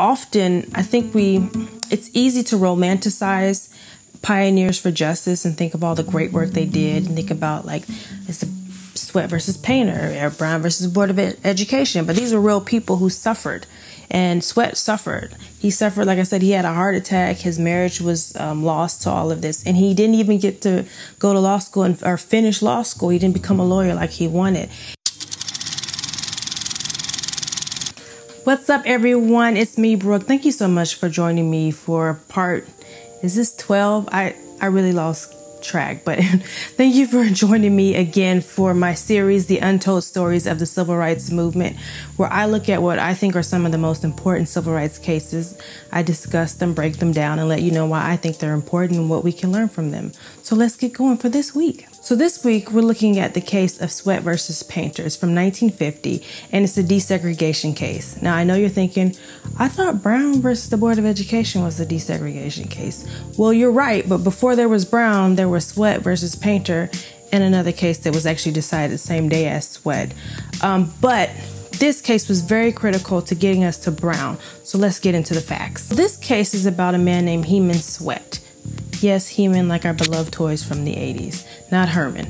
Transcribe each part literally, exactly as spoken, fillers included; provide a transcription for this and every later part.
often, I think we, it's easy to romanticize pioneers for justice and think of all the great work they did and think about, like, it's the Sweatt versus Painter or Brown versus Board of Education. But these are real people who suffered, and Sweatt suffered. He suffered, like I said, he had a heart attack. His marriage was um, lost to all of this. And he didn't even get to go to law school and, or finish law school. He didn't become a lawyer like he wanted. What's up, everyone? It's me, Brooke. Thank you so much for joining me for part, is this twelve? I, I really lost track, but thank you for joining me again for my series, The Untold Stories of the Civil Rights Movement, where I look at what I think are some of the most important civil rights cases. I discuss them, break them down, and let you know why I think they're important and what we can learn from them. So let's get going for this week. So this week, we're looking at the case of Sweatt versus Painter. It's from nineteen fifty, and it's a desegregation case. Now, I know you're thinking, I thought Brown versus the Board of Education was a desegregation case. Well, you're right, but before there was Brown, there was Sweatt versus Painter, and another case that was actually decided the same day as Sweatt. Um, but this case was very critical to getting us to Brown, so let's get into the facts. This case is about a man named Heman Sweatt. Yes, Heman, like our beloved toys from the eighties, not Herman.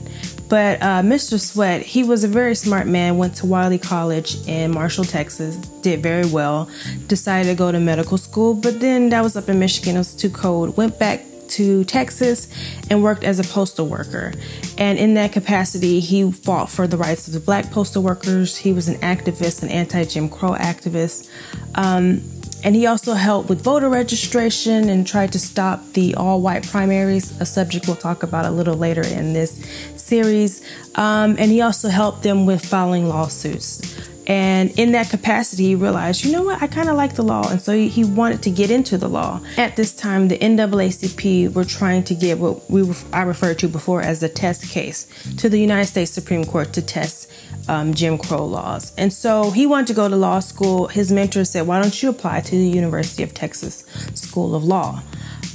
But uh, Mister Sweatt, he was a very smart man, went to Wiley College in Marshall, Texas, did very well, decided to go to medical school, but then that was up in Michigan, it was too cold, went back to Texas and worked as a postal worker. And in that capacity, he fought for the rights of the black postal workers. He was an activist, an anti-Jim Crow activist. Um, and he also helped with voter registration and tried to stop the all-white primaries, a subject we'll talk about a little later in this series. Um, and he also helped them with filing lawsuits. And in that capacity, he realized, you know what, I kind of like the law. And so he, he wanted to get into the law. At this time, the N double A C P were trying to get what we I referred to before as the test case to the United States Supreme Court to test um, Jim Crow laws. And so he wanted to go to law school. His mentor said, why don't you apply to the University of Texas School of Law?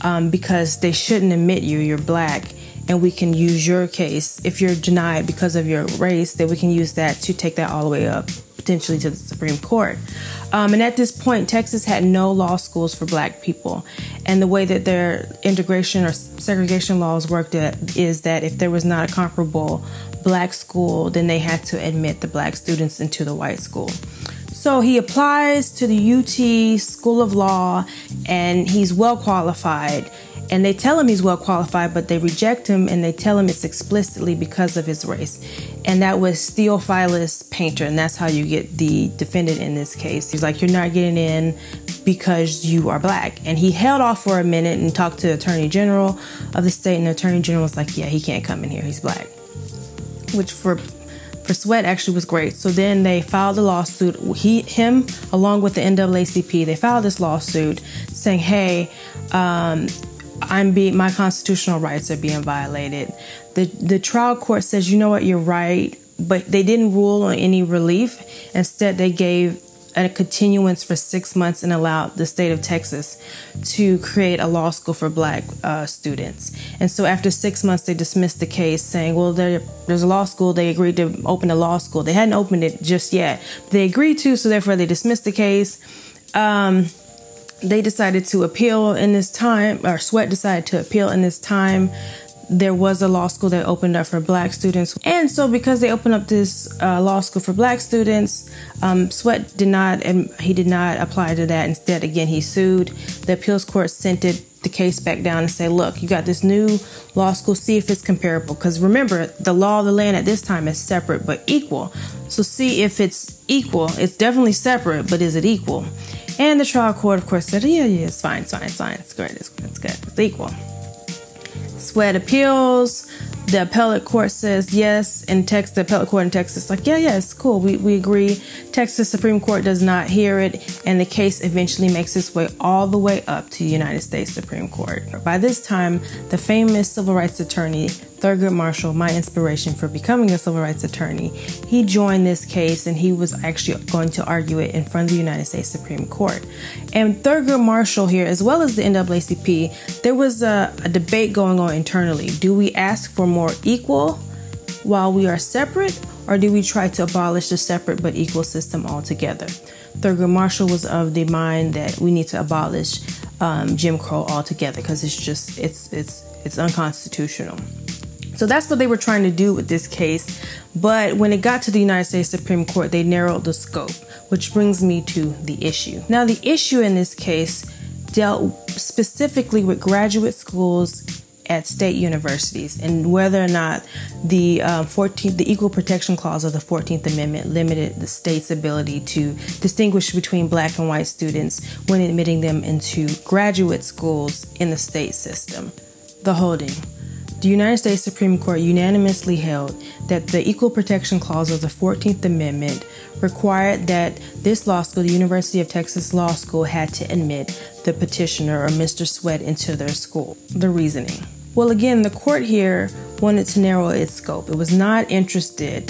Um, because they shouldn't admit you, you're black. And we can use your case, if you're denied because of your race, that we can use that to take that all the way up, potentially to the Supreme Court. Um, and at this point, Texas had no law schools for black people. And the way that their integration or segregation laws worked at is that if there was not a comparable black school, then they had to admit the black students into the white school. So he applies to the U T School of Law, and he's well qualified. And they tell him he's well qualified, but they reject him, and they tell him it's explicitly because of his race. And that was Theophilus Painter, and that's how you get the defendant in this case. He's like, you're not getting in because you are black. And he held off for a minute and talked to the Attorney General of the state, and the Attorney General was like, yeah, he can't come in here, he's black. Which for for Sweatt actually was great. So then they filed a lawsuit, he, him along with the N double A C P, they filed this lawsuit saying, hey, um, I'm being, my constitutional rights are being violated. The the trial court says, you know what, you're right, but they didn't rule on any relief. Instead, they gave a continuance for six months and allowed the state of Texas to create a law school for black uh, students. And so after six months, they dismissed the case saying, well, there, there's a law school. They agreed to open a law school. They hadn't opened it just yet. They agreed to, so therefore they dismissed the case. Um... They decided to appeal in this time, or Sweatt decided to appeal in this time. There was a law school that opened up for black students. And so because they opened up this uh, law school for black students, um, Sweatt did not, and he did not apply to that. Instead, again, he sued. The appeals court sent it, the case back down and say, look, you got this new law school, see if it's comparable. Because remember, the law of the land at this time is separate but equal. So see if it's equal. It's definitely separate, but is it equal? And the trial court, of course, said, yeah, yeah, it's fine, it's fine, it's fine, it's good, it's good, it's, good. It's equal. Sweatt appeals. The appellate court says yes, and text the appellate court in Texas like, yeah, yeah, it's cool, we, we agree. Texas Supreme Court does not hear it, and the case eventually makes its way all the way up to the United States Supreme Court. By this time, the famous civil rights attorney, Thurgood Marshall, my inspiration for becoming a civil rights attorney, he joined this case, and he was actually going to argue it in front of the United States Supreme Court. And Thurgood Marshall here, as well as the N double A C P, there was a, a debate going on internally. Do we ask for more equal while we are separate, or do we try to abolish the separate but equal system altogether? Thurgood Marshall was of the mind that we need to abolish um, Jim Crow altogether because it's just it's it's it's unconstitutional. So that's what they were trying to do with this case. But when it got to the United States Supreme Court, they narrowed the scope, which brings me to the issue. Now, the issue in this case dealt specifically with graduate schools at state universities and whether or not the uh, fourteenth, the Equal Protection Clause of the fourteenth Amendment limited the state's ability to distinguish between black and white students when admitting them into graduate schools in the state system. The holding. The United States Supreme Court unanimously held that the Equal Protection Clause of the fourteenth Amendment required that this law school, the University of Texas Law School, had to admit the petitioner or Mister Sweatt into their school. The reasoning. Well, again, the court here wanted to narrow its scope. It was not interested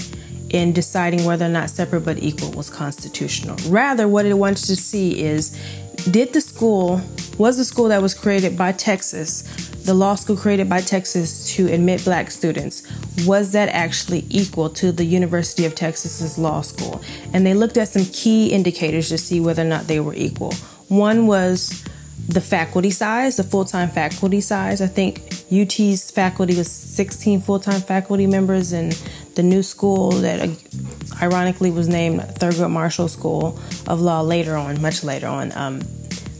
in deciding whether or not separate but equal was constitutional. Rather, what it wanted to see is, did the school, was the school that was created by Texas, the law school created by Texas to admit black students, was that actually equal to the University of Texas's law school? And they looked at some key indicators to see whether or not they were equal. One was the faculty size, the full-time faculty size. I think U T's faculty was sixteen full-time faculty members, and the new school that ironically was named Thurgood Marshall School of Law later on, much later on, um,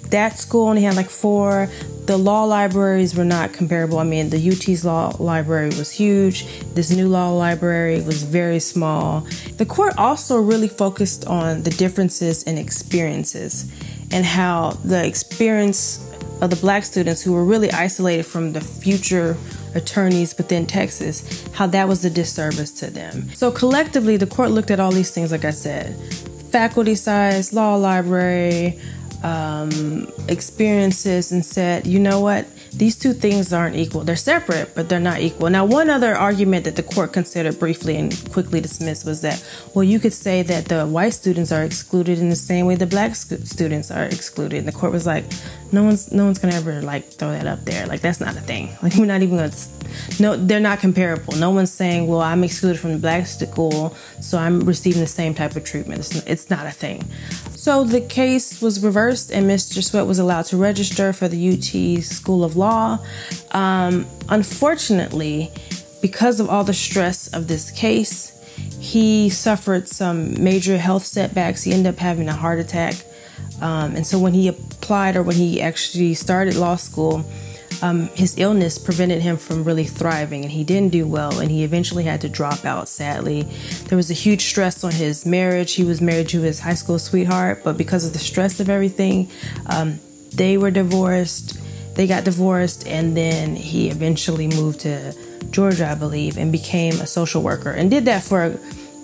that school only had like four. The law libraries were not comparable. I mean, the U T's law library was huge. This new law library was very small. The court also really focused on the differences in experiences and how the experience of the black students who were really isolated from the future attorneys within Texas, how that was a disservice to them. So collectively, the court looked at all these things, like I said, faculty size, law library, Um, experiences, and said, you know what, these two things aren't equal. They're separate, but they're not equal. Now, one other argument that the court considered briefly and quickly dismissed was that, well, you could say that the white students are excluded in the same way the black students are excluded. And the court was like, no one's no one's gonna ever like throw that up there. Like, that's not a thing. Like, we're not even gonna. No, they're not comparable. No one's saying, well, I'm excluded from the black school, so I'm receiving the same type of treatment. It's not, it's not a thing. So the case was reversed, and Mister Sweatt was allowed to register for the U T School of Law. Um, unfortunately, because of all the stress of this case, he suffered some major health setbacks. He ended up having a heart attack. Um, and so when he applied, or when he actually started law school, Um, his illness prevented him from really thriving, and he didn't do well, and he eventually had to drop out, sadly. There was a huge stress on his marriage. He was married to his high school sweetheart, but because of the stress of everything, um, they were divorced. They got divorced, and then he eventually moved to Georgia, I believe, and became a social worker, and did that for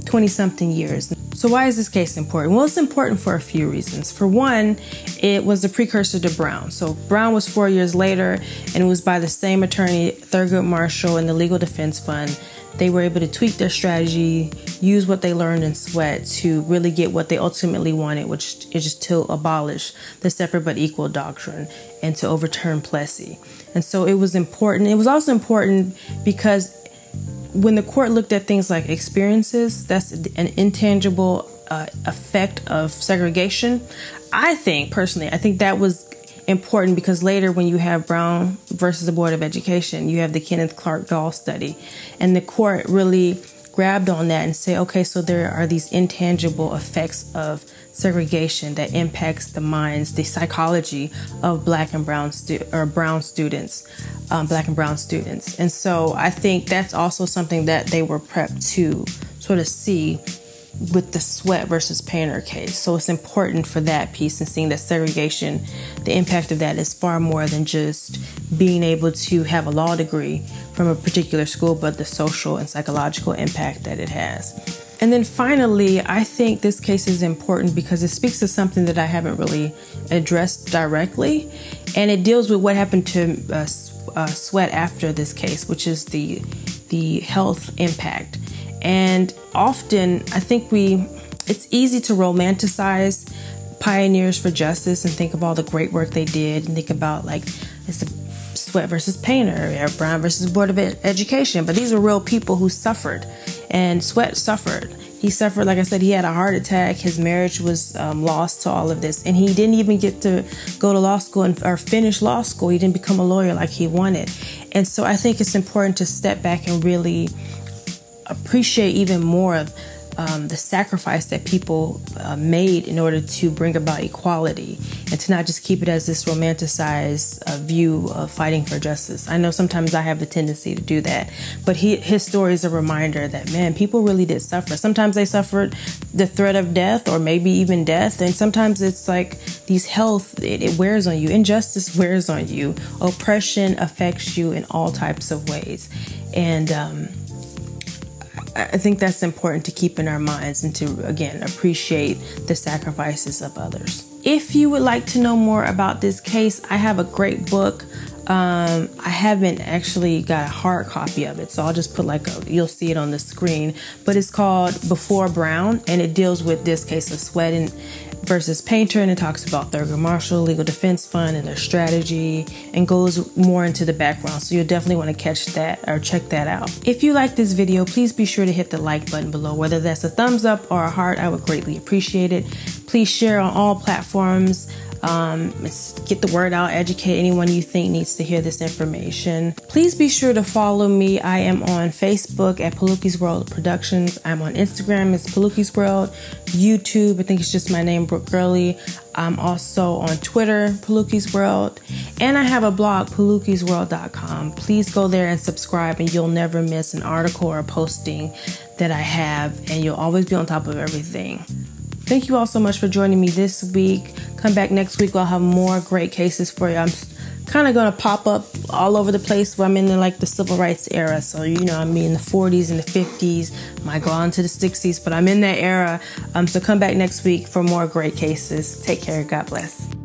twenty-something years. So why is this case important? Well, it's important for a few reasons. For one, it was the precursor to Brown. So Brown was four years later, and it was by the same attorney, Thurgood Marshall, and the Legal Defense Fund. They were able to tweak their strategy, use what they learned in Sweatt to really get what they ultimately wanted, which is to abolish the separate but equal doctrine and to overturn Plessy. And so it was important. It was also important because when the court looked at things like experiences, that's an intangible uh, effect of segregation. I think, personally, I think that was important because later when you have Brown versus the Board of Education, you have the Kenneth Clark Gall study. And the court really grabbed on that and said, okay, so there are these intangible effects of segregation that impacts the minds, the psychology of black and brown stu or brown students, um, black and brown students. And so I think that's also something that they were prepped to sort of see with the Sweatt versus Painter case. So it's important for that piece, and seeing that segregation, the impact of that is far more than just being able to have a law degree from a particular school, but the social and psychological impact that it has. And then finally, I think this case is important because it speaks to something that I haven't really addressed directly, and it deals with what happened to uh, uh, Sweatt after this case, which is the the health impact. And often, I think we, it's easy to romanticize pioneers for justice and think of all the great work they did, and think about like it's a Sweatt versus Painter or Brown versus Board of Education. But these are real people who suffered, and Sweatt suffered. He suffered, like I said, he had a heart attack. His marriage was um, lost to all of this. And he didn't even get to go to law school and, or finish law school. He didn't become a lawyer like he wanted. And so I think it's important to step back and really appreciate even more of Um, the sacrifice that people uh, made in order to bring about equality, and to not just keep it as this romanticized uh, view of fighting for justice. I know sometimes I have the tendency to do that, but he, his story is a reminder that, man, people really did suffer. Sometimes they suffered the threat of death, or maybe even death, and sometimes it's like these health, it, it wears on you. Injustice wears on you. Oppression affects you in all types of ways. And um I think that's important to keep in our minds, and to, again, appreciate the sacrifices of others. If you would like to know more about this case, I have a great book. Um, I haven't actually got a hard copy of it, so I'll just put like a, you'll see it on the screen, but it's called Before Brown, and it deals with this case of Sweatt versus Painter, and it talks about Thurgood Marshall Legal Defense Fund and their strategy, and goes more into the background, so you'll definitely want to catch that or check that out. If you like this video, please be sure to hit the like button below, whether that's a thumbs up or a heart, I would greatly appreciate it. Please share on all platforms. Um, get the word out, educate anyone you think needs to hear this information. Please be sure to follow me. I am on Facebook at Palookes World Productions. I'm on Instagram, it's Palookes World. YouTube, I think it's just my name, Brooke Gurley. I'm also on Twitter, Palookes World. And I have a blog, palookes world dot com. Please go there and subscribe, and you'll never miss an article or a posting that I have, and you'll always be on top of everything. Thank you all so much for joining me this week. Come back next week. I'll have more great cases for you. I'm kind of going to pop up all over the place where I'm in the, like the civil rights era. So, you know, I'm in the forties and the fifties. I might go on to the sixties, but I'm in that era. Um, so come back next week for more great cases. Take care. God bless.